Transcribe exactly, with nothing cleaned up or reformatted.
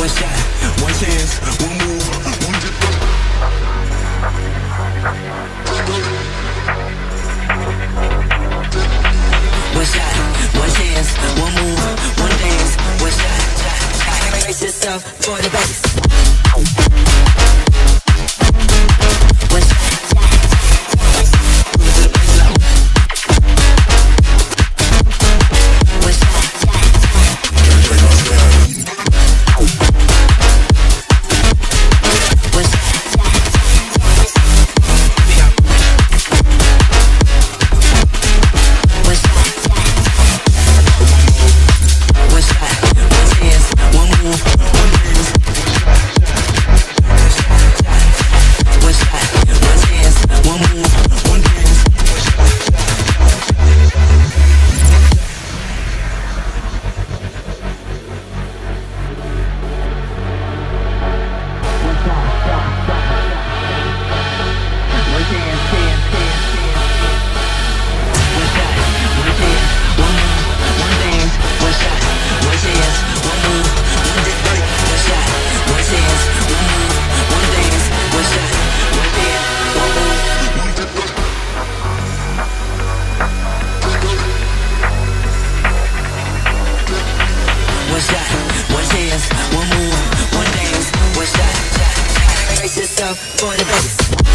one shot, one chance, one move, one difference. One shot, one chance, one move, one dance, one shot, shot, shot. Brace yourself for the bass. Brace yourself for the bass.